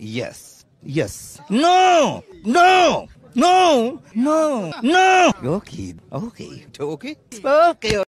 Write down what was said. Yes. No. Okay.